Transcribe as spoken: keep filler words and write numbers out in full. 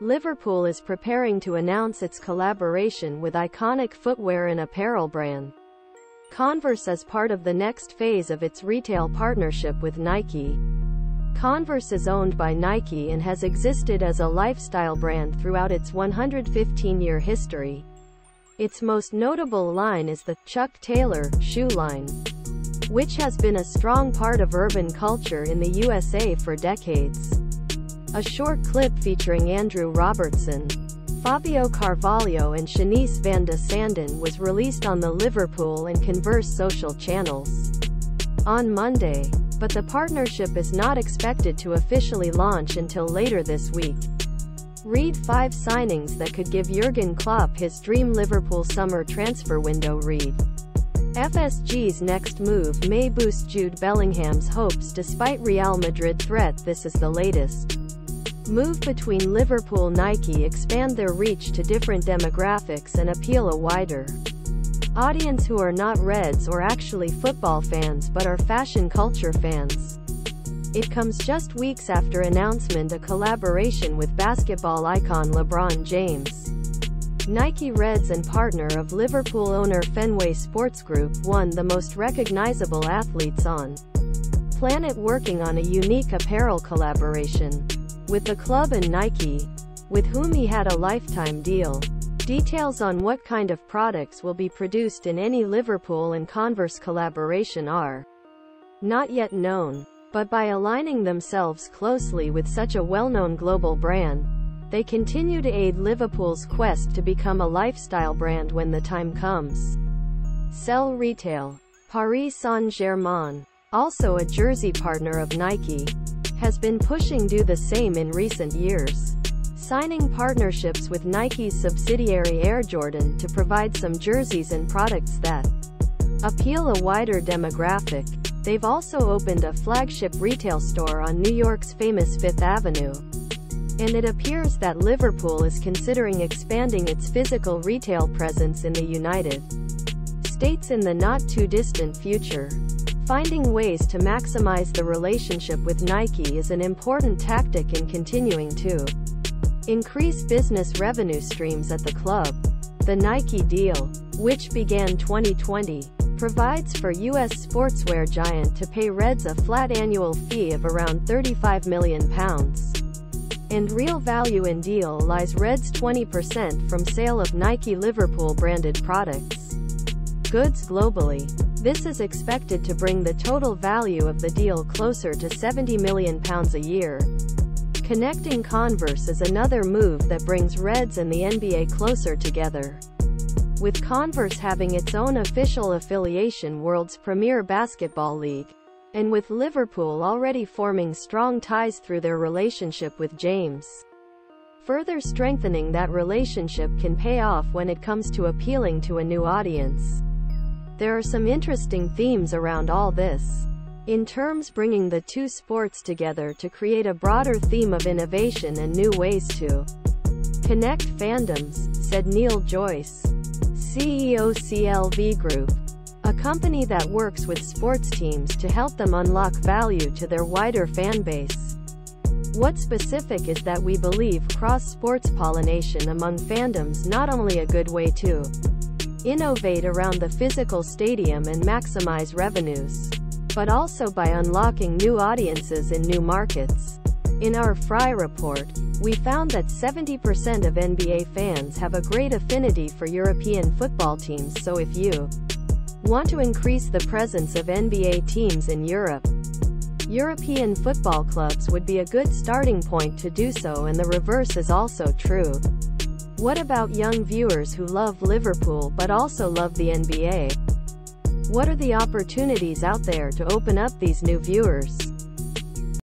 Liverpool is preparing to announce its collaboration with iconic footwear and apparel brand Converse as part of the next phase of its retail partnership with Nike. Converse is owned by Nike and has existed as a lifestyle brand throughout its one hundred fifteen year history. Its most notable line is the Chuck Taylor shoe line, which has been a strong part of urban culture in the U S A for decades. A short clip featuring Andrew Robertson, Fabio Carvalho and Shanice van de Sanden was released on the Liverpool and Converse social channels on Monday, but the partnership is not expected to officially launch until later this week. Read five signings that could give Jurgen Klopp his dream Liverpool summer transfer window. Read F S G's next move may boost Jude Bellingham's hopes despite Real Madrid threat. This is the latest move between Liverpool and Nike expand their reach to different demographics and appeal a wider audience who are not Reds or actually football fans but are fashion culture fans. It comes just weeks after announcement a collaboration with basketball icon LeBron James. Nike Reds and partner of Liverpool owner Fenway Sports Group won the most recognizable athletes on planet working on a unique apparel collaboration with the club and Nike, with whom he had a lifetime deal. Details on what kind of products will be produced in any Liverpool and Converse collaboration are not yet known, but by aligning themselves closely with such a well-known global brand, they continue to aid Liverpool's quest to become a lifestyle brand when the time comes. Sell retail. Paris Saint-Germain, also a jersey partner of Nike, has been pushing to do the same in recent years, signing partnerships with Nike's subsidiary Air Jordan to provide some jerseys and products that appeal a wider demographic. They've also opened a flagship retail store on New York's famous Fifth Avenue, and it appears that Liverpool is considering expanding its physical retail presence in the United States in the not-too-distant future. Finding ways to maximize the relationship with Nike is an important tactic in continuing to increase business revenue streams at the club. The Nike deal, which began twenty twenty, provides for U S sportswear giant to pay Reds a flat annual fee of around thirty-five million pounds. And real value in deal lies Reds' twenty percent from sale of Nike Liverpool branded products goods globally. This is expected to bring the total value of the deal closer to seventy million pounds a year. Connecting Converse is another move that brings Reds and the N B A closer together, with Converse having its own official affiliation, world's premier basketball league, and with Liverpool already forming strong ties through their relationship with James. Further strengthening that relationship can pay off when it comes to appealing to a new audience. There are some interesting themes around all this, in terms bringing the two sports together to create a broader theme of innovation and new ways to connect fandoms, said Neil Joyce, C E O C L V Group, a company that works with sports teams to help them unlock value to their wider fan base. What's specific is that we believe cross-sports pollination among fandoms not only a good way to innovate around the physical stadium and maximize revenues, but also by unlocking new audiences in new markets. In our Fry report, we found that seventy percent of N B A fans have a great affinity for European football teams, so if you want to increase the presence of N B A teams in Europe, European football clubs would be a good starting point to do so, and the reverse is also true. What about young viewers who love Liverpool but also love the N B A? What are the opportunities out there to open up these new viewers?